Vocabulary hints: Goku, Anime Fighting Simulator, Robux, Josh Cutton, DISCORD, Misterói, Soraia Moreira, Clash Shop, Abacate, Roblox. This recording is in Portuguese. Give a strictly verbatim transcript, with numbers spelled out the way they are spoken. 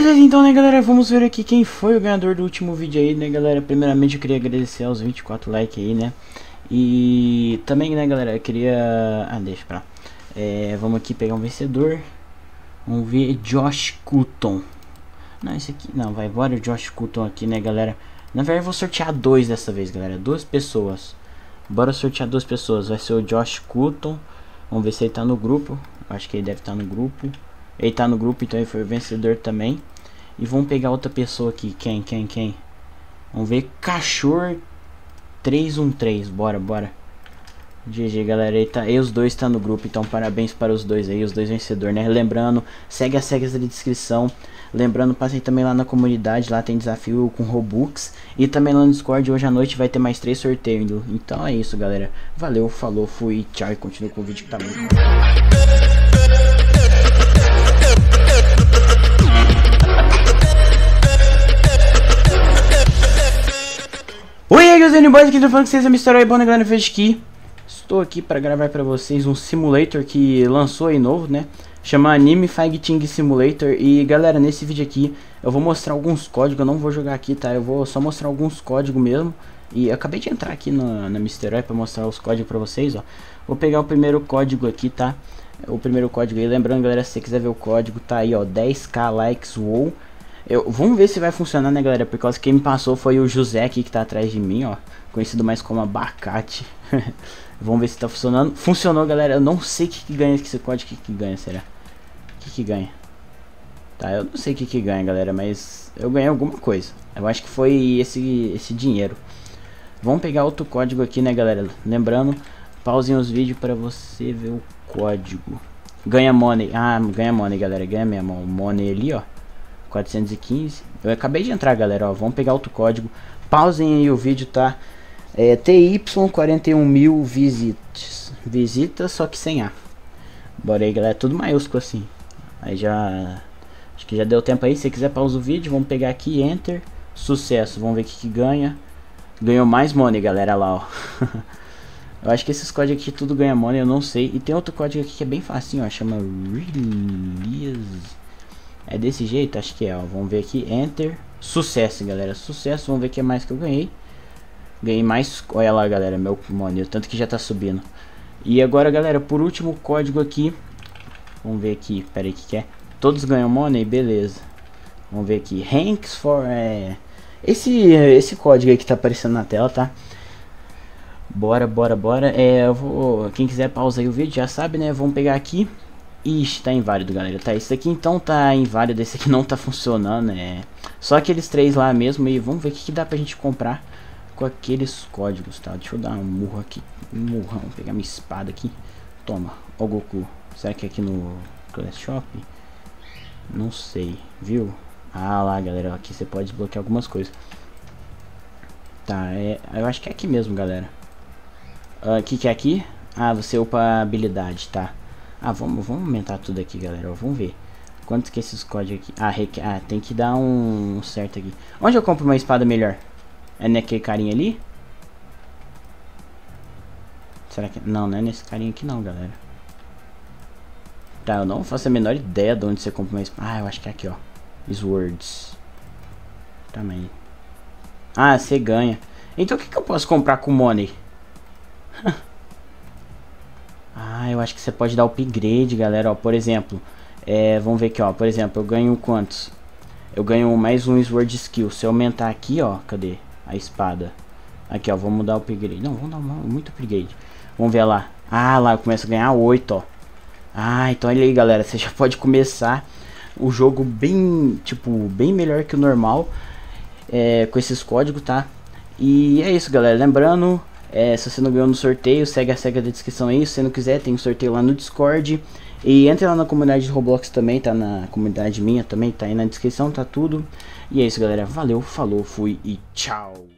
Beleza, então, né, galera, vamos ver aqui quem foi o ganhador do último vídeo aí, né, galera. Primeiramente eu queria agradecer aos vinte e quatro likes aí, né. E também, né, galera, eu queria... Ah, deixa pra lá. É, vamos aqui pegar um vencedor. Vamos ver Josh Cutton. Não, esse aqui... Não, vai embora o Josh Cutton aqui, né, galera. Na verdade eu vou sortear dois dessa vez, galera. Duas pessoas. Bora sortear duas pessoas. Vai ser o Josh Cutton. Vamos ver se ele tá no grupo. Acho que ele deve estar no grupo. Ele tá no grupo, então ele foi o vencedor também. E vamos pegar outra pessoa aqui. Quem, quem, quem? Vamos ver Cachorro três um três, bora, bora. G G, galera, e, tá, e os dois tá no grupo, então parabéns para os dois aí, os dois vencedores, né? Lembrando, segue as regras da descrição. Lembrando, passei também lá na comunidade, lá tem desafio com Robux. E também lá no Discord, hoje à noite vai ter mais três sorteios. Então é isso, galera. Valeu, falou, fui, tchau e continua com o vídeo que tá muito bom. Boys, aqui tô falando que vocês é Misterói, bom, né, galera? Eu vejo aqui. Estou aqui para gravar para vocês um simulator que lançou aí novo, né? Chama Anime Fighting Simulator. E galera, nesse vídeo aqui eu vou mostrar alguns códigos. Eu não vou jogar aqui, tá? Eu vou só mostrar alguns códigos mesmo. E eu acabei de entrar aqui na, na Misterói para mostrar os códigos para vocês, ó. Vou pegar o primeiro código aqui, tá? O primeiro código aí. Lembrando, galera, se você quiser ver o código, tá aí, ó. dez k likes, wow. Eu, vamos ver se vai funcionar, né, galera, por causa que quem me passou foi o José aqui, que tá atrás de mim, ó, conhecido mais como Abacate. Vamos ver se tá funcionando. Funcionou, galera. Eu não sei o que, que ganha esse código, o que, que ganha, será? O que, que ganha? Tá, eu não sei o que, que ganha, galera, mas eu ganhei alguma coisa. Eu acho que foi esse, esse dinheiro. Vamos pegar outro código aqui, né, galera. Lembrando, pausem os vídeos pra você ver o código. Ganha money. Ah, ganha money, galera. Ganha mesmo. O money ali, ó. quatrocentos e quinze. Eu acabei de entrar, galera, ó. Vamos pegar outro código. Pausem aí o vídeo, tá? É T Y quarenta e um mil visitas. Visitas, só que sem A. Bora aí, galera. Tudo maiúsculo assim. Aí já... Acho que já deu tempo aí. Se você quiser, pausa o vídeo. Vamos pegar aqui, Enter. Sucesso. Vamos ver o que, que ganha. Ganhou mais money, galera, lá, ó. Eu acho que esses códigos aqui tudo ganha money. Eu não sei. E tem outro código aqui que é bem facinho, ó. Chama Release. É desse jeito, acho que é, ó. Vamos ver aqui, Enter. Sucesso, galera, sucesso. Vamos ver o que é mais que eu ganhei. Ganhei mais, olha lá, galera, meu money. Tanto que já tá subindo. E agora, galera, por último, o código aqui. Vamos ver aqui, pera aí, o que que é? Todos ganham money, beleza. Vamos ver aqui, Ranks for... É... Esse, esse código aí que tá aparecendo na tela, tá? Bora, bora, bora. É, eu vou... Quem quiser pausa aí o vídeo, já sabe, né? Vamos pegar aqui. Ixi, tá inválido, galera, tá, isso aqui então tá inválido, esse aqui não tá funcionando, né? Só aqueles três lá mesmo, e vamos ver o que, que dá pra gente comprar com aqueles códigos, tá? Deixa eu dar um murro aqui, um murrão, vou pegar minha espada aqui, toma, ó Goku, será que é aqui no Clash Shop? Não sei, viu? Ah lá, galera, aqui você pode desbloquear algumas coisas. Tá, é, eu acho que é aqui mesmo, galera. O uh, que que é aqui? Ah, você upa habilidade, tá? Ah, vamos, vamos aumentar tudo aqui, galera, ó, vamos ver. Quanto que esses códigos aqui... Ah, requ... ah, tem que dar um certo aqui. Onde eu compro uma espada melhor? É naquele carinha ali? Será que... Não, não é nesse carinha aqui não, galera. Tá, eu não faço a menor ideia de onde você compra uma espada. Ah, eu acho que é aqui, ó. Swords. Também. Ah, você ganha. Então o que, que eu posso comprar com money? Ah, eu acho que você pode dar upgrade, galera, ó, por exemplo, é, vamos ver aqui, ó, por exemplo, eu ganho quantos? Eu ganho mais um Sword Skill, se eu aumentar aqui, ó, cadê a espada? Aqui, ó, vou mudar o upgrade, não, vamos dar uma, muito upgrade, vamos ver lá, ah, lá, eu começo a ganhar oito, ó, ah, então olha aí, galera, você já pode começar o jogo bem, tipo, bem melhor que o normal, é, com esses códigos, tá? E é isso, galera, lembrando... É, se você não ganhou no sorteio, segue a regra da descrição aí. Se você não quiser, tem um sorteio lá no Discord. E entre lá na comunidade de Roblox também, tá na comunidade minha também, tá aí na descrição, tá tudo. E é isso, galera, valeu, falou, fui e tchau.